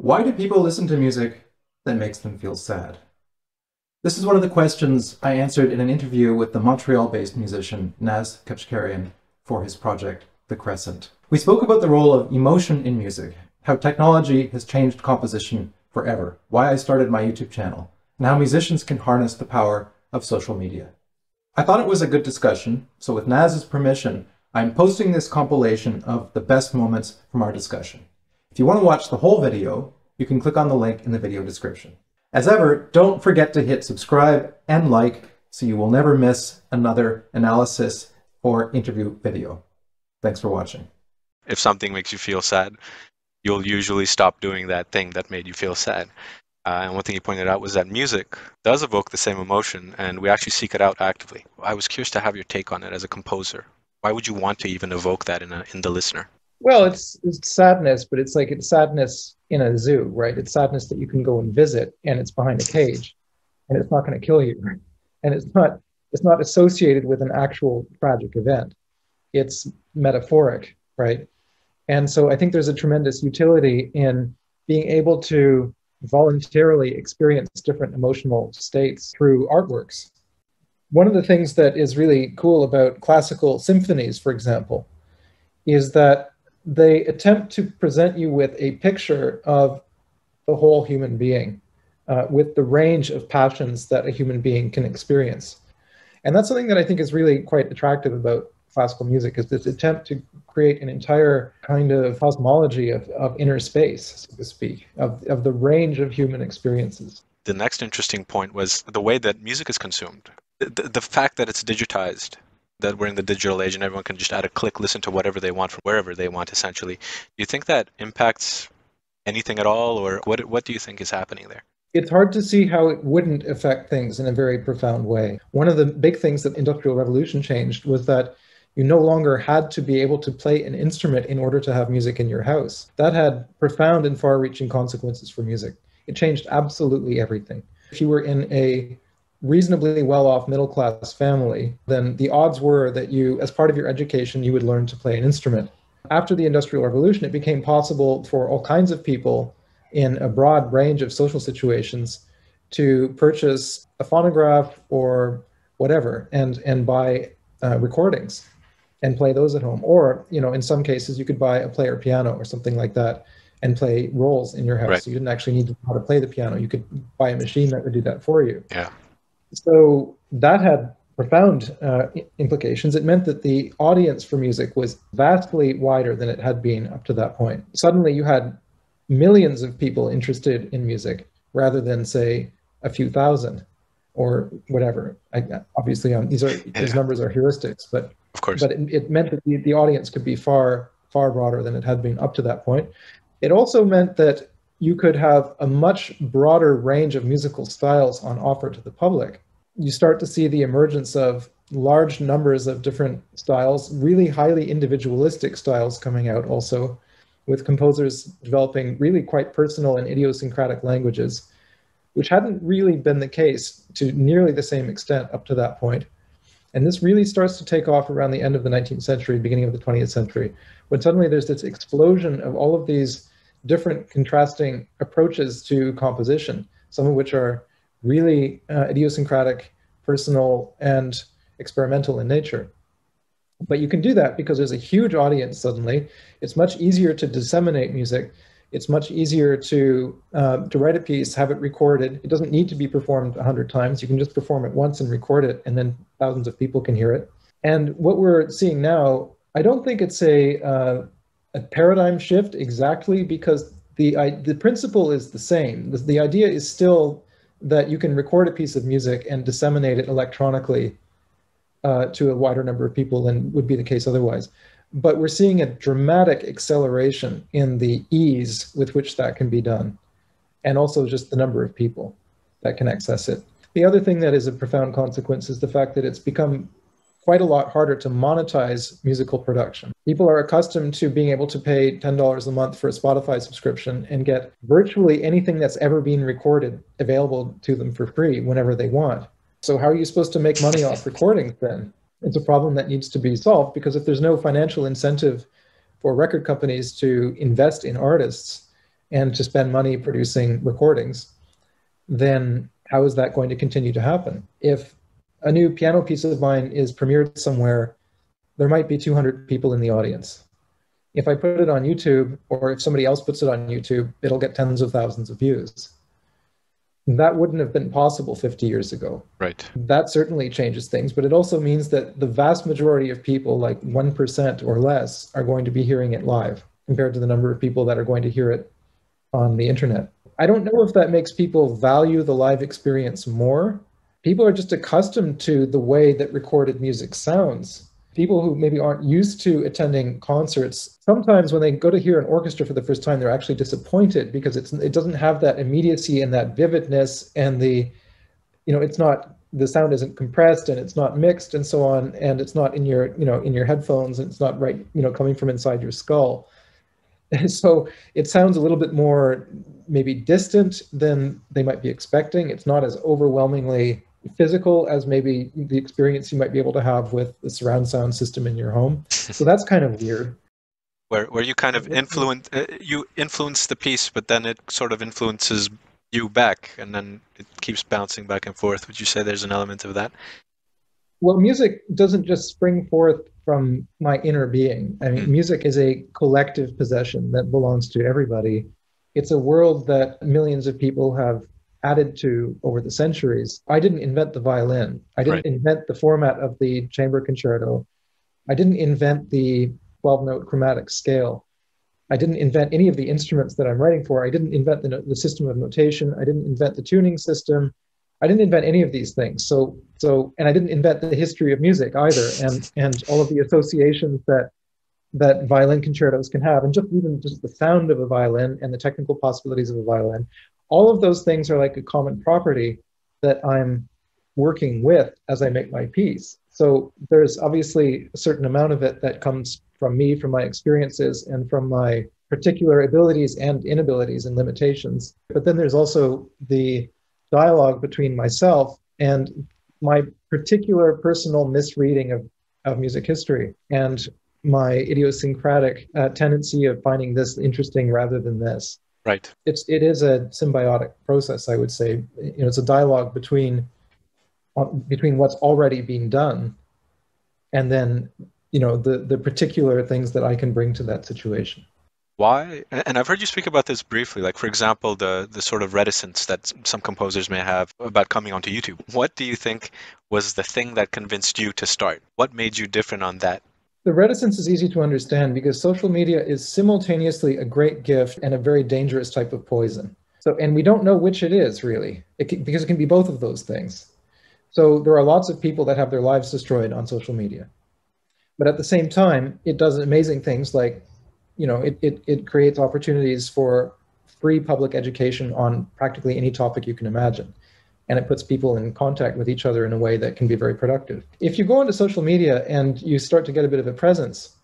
Why do people listen to music that makes them feel sad? This is one of the questions I answered in an interview with the Montreal-based musician Naz Keuchkerian for his project, The Crescent. We spoke about the role of emotion in music, how technology has changed composition forever, why I started my YouTube channel, and how musicians can harness the power of social media. I thought it was a good discussion, so with Naz's permission, I'm posting this compilation of the best moments from our discussion. If you want to watch the whole video, you can click on the link in the video description. As ever, don't forget to hit subscribe and like so you will never miss another analysis or interview video. Thanks for watching. If something makes you feel sad, you'll usually stop doing that thing that made you feel sad. And one thing you pointed out was that music does evoke the same emotion, and we actually seek it out actively. I was curious to have your take on it as a composer. Why would you want to even evoke that in the listener? Well, it's sadness, but it's like it's sadness in a zoo, right? It's sadness that you can go and visit, and it's behind a cage, and it's not going to kill you, and it's not associated with an actual tragic event. It's metaphoric, right? And so I think there's a tremendous utility in being able to voluntarily experience different emotional states through artworks. One of the things that is really cool about classical symphonies, for example, is that they attempt to present you with a picture of the whole human being with the range of passions that a human being can experience. And that's something that I think is really quite attractive about classical music, is this attempt to create an entire kind of cosmology of inner space, so to speak, of the range of human experiences. The next interesting point was the way that music is consumed. The fact that it's digitized, that we're in the digital age and everyone can just add a click, listen to whatever they want from wherever they want, essentially. Do you think that impacts anything at all, or what do you think is happening there? It's hard to see how it wouldn't affect things in a very profound way. One of the big things that the Industrial Revolution changed was that you no longer had to be able to play an instrument in order to have music in your house. That had profound and far-reaching consequences for music. It changed absolutely everything. If you were in a reasonably well-off middle-class family, then the odds were that you, as part of your education, you would learn to play an instrument. After the Industrial Revolution, it became possible for all kinds of people in a broad range of social situations to purchase a phonograph or whatever and buy recordings and play those at home. Or, you know, in some cases, you could buy a player piano or something like that and play rolls in your house. Right. So you didn't actually need to know how to play the piano. You could buy a machine that would do that for you. Yeah. So that had profound implications. It meant that the audience for music was vastly wider than it had been up to that point. Suddenly you had millions of people interested in music rather than, say, a few thousand or whatever. Obviously, these numbers are heuristics, but of course. But it meant that the audience could be far, far broader than it had been up to that point. It also meant that you could have a much broader range of musical styles on offer to the public. You start to see the emergence of large numbers of different styles, really highly individualistic styles coming out also, with composers developing really quite personal and idiosyncratic languages, which hadn't really been the case to nearly the same extent up to that point. And this really starts to take off around the end of the 19th century, beginning of the 20th century, when suddenly there's this explosion of all of these different contrasting approaches to composition, some of which are really idiosyncratic, personal, and experimental in nature. But you can do that because there's a huge audience suddenly. It's much easier to disseminate music. It's much easier to write a piece, have it recorded. It doesn't need to be performed 100 times. You can just perform it once and record it, and then thousands of people can hear it. And what we're seeing now, I don't think it's a paradigm shift exactly, because the principle is the same. The idea is still that you can record a piece of music and disseminate it electronically to a wider number of people than would be the case otherwise. But we're seeing a dramatic acceleration in the ease with which that can be done, and also just the number of people that can access it. The other thing that is a profound consequence is the fact that it's become quite a lot harder to monetize musical production. People are accustomed to being able to pay $10 a month for a Spotify subscription and get virtually anything that's ever been recorded available to them for free whenever they want. So how are you supposed to make money off recordings then? It's a problem that needs to be solved, because if there's no financial incentive for record companies to invest in artists, and to spend money producing recordings, then how is that going to continue to happen? If a new piano piece of mine is premiered somewhere, there might be 200 people in the audience. If I put it on YouTube, or if somebody else puts it on YouTube, it'll get tens of thousands of views. That wouldn't have been possible 50 years ago. Right. That certainly changes things, but it also means that the vast majority of people, like 1% or less, are going to be hearing it live compared to the number of people that are going to hear it on the internet. I don't know if that makes people value the live experience more. People are just accustomed to the way that recorded music sounds. People who maybe aren't used to attending concerts, sometimes when they go to hear an orchestra for the first time, they're actually disappointed because it doesn't have that immediacy and that vividness, and the sound isn't compressed, and it's not mixed, and so on, and it's not in your headphones, and it's not right coming from inside your skull. And so it sounds a little bit more maybe distant than they might be expecting. It's not as overwhelmingly physical as maybe the experience you might be able to have with the surround sound system in your home. So that's kind of weird. Where you kind of influence the piece, but then it sort of influences you back, and then it keeps bouncing back and forth. Would you say there's an element of that? Well, music doesn't just spring forth from my inner being. I mean, music is a collective possession that belongs to everybody. It's a world that millions of people have added to over the centuries. I didn't invent the violin. I didn't invent the format of the chamber concerto. I didn't invent the 12-note chromatic scale. I didn't invent any of the instruments that I'm writing for. I didn't invent the system of notation. I didn't invent the tuning system. I didn't invent any of these things. And I didn't invent the history of music either, and all of the associations that violin concertos can have, and just the sound of a violin and the technical possibilities of a violin. All of those things are like a common property that I'm working with as I make my piece. So there's obviously a certain amount of it that comes from me, from my experiences, and from my particular abilities and inabilities and limitations. But then there's also the dialogue between myself and my particular personal misreading of music history, and my idiosyncratic tendency of finding this interesting rather than this. Right. It is a symbiotic process, I would say. It's a dialogue between what's already being done, and then the particular things that I can bring to that situation. Why? And I've heard you speak about this briefly, like, for example, the sort of reticence that some composers may have about coming onto YouTube. What do you think was the thing that convinced you to start? What made you different on that? The reticence is easy to understand because social media is simultaneously a great gift and a very dangerous type of poison. And we don't know which it is, really, because it can be both of those things. So there are lots of people that have their lives destroyed on social media. But at the same time, it does amazing things like it creates opportunities for free public education on practically any topic you can imagine. And it puts people in contact with each other in a way that can be very productive. If you go onto social media and you start to get a bit of a presence,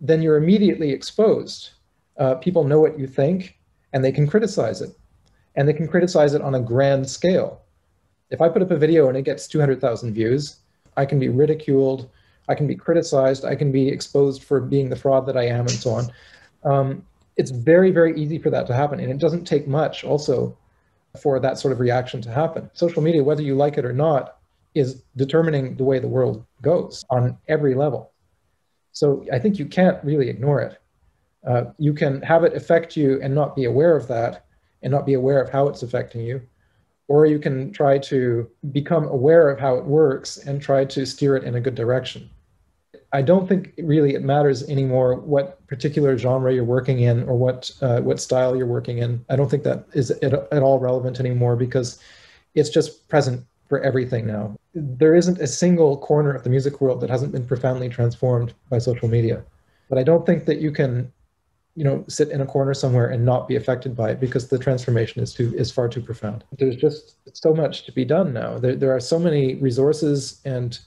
then you're immediately exposed. People know what you think, and they can criticize it. And they can criticize it on a grand scale. If I put up a video and it gets 200,000 views, I can be ridiculed, I can be criticized, I can be exposed for being the fraud that I am, and so on. It's very, very easy for that to happen. And it doesn't take much also for that sort of reaction to happen. Social media, whether you like it or not, is determining the way the world goes on every level. So I think you can't really ignore it. You can have it affect you and not be aware of that, and not be aware of how it's affecting you. Or you can try to become aware of how it works and try to steer it in a good direction. I don't think really it matters anymore what particular genre you're working in, or what style you're working in. I don't think that is at all relevant anymore, because it's just present for everything now. There isn't a single corner of the music world that hasn't been profoundly transformed by social media. But I don't think that you can, sit in a corner somewhere and not be affected by it, because the transformation is far too profound. There's just so much to be done now. There are so many resources, and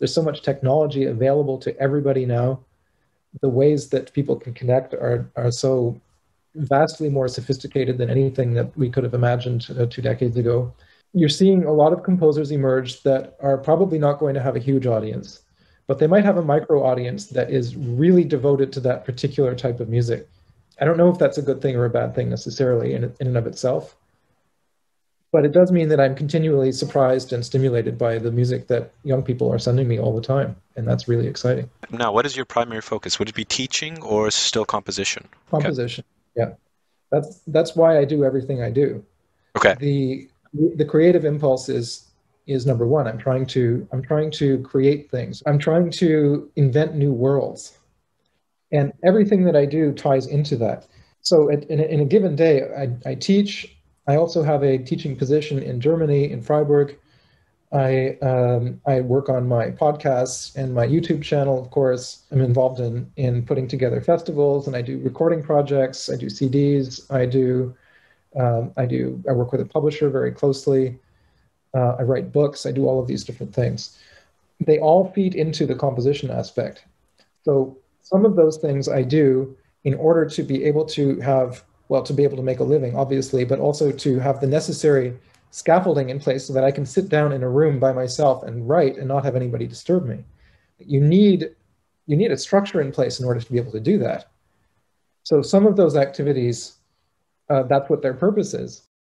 there's so much technology available to everybody now. The ways that people can connect are so vastly more sophisticated than anything that we could have imagined 2 decades ago. You're seeing a lot of composers emerge that are probably not going to have a huge audience, but they might have a micro audience that is really devoted to that particular type of music. I don't know if that's a good thing or a bad thing necessarily in and of itself, but it does mean that I'm continually surprised and stimulated by the music that young people are sending me all the time, and that's really exciting. Now, what is your primary focus? Would it be teaching or still composition? Composition, okay. Yeah. That's why I do everything I do. Okay. The creative impulse is number one. I'm trying to create things. I'm trying to invent new worlds. And everything that I do ties into that. So in a given day, I teach. I also have a teaching position in Germany, in Freiburg. I work on my podcasts and my YouTube channel, of course. I'm involved in putting together festivals, and I do recording projects. I do CDs. I work with a publisher very closely. I write books. I do all of these different things. They all feed into the composition aspect. So some of those things I do in order to be able to have, well, to be able to make a living, obviously, but also to have the necessary scaffolding in place so that I can sit down in a room by myself and write and not have anybody disturb me. You need a structure in place in order to be able to do that. So some of those activities, that's what their purpose is.